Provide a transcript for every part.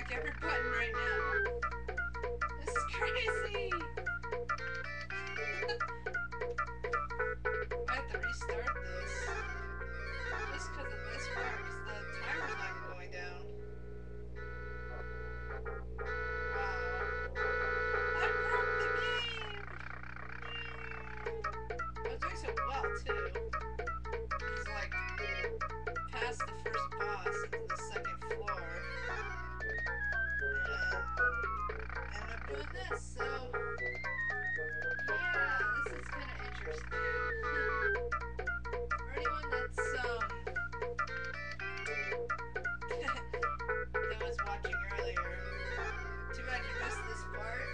like every button right now. This is crazy. I have to restart this. Just because of this part, because the timer's not going down. Wow. I broke the game! I was doing so well, too. It's like, past the first boss into the second floor. And I'm doing this, so... yeah, this is kind of interesting. For anyone that's, that was watching earlier, too bad you missed this part.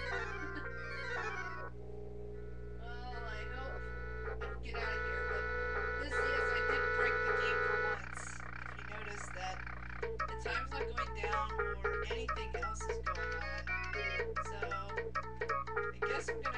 Well, I hope I can get out of here, but this is, I did break the game for once. If you notice that the time's not going down or anything else is going on, so I guess I'm gonna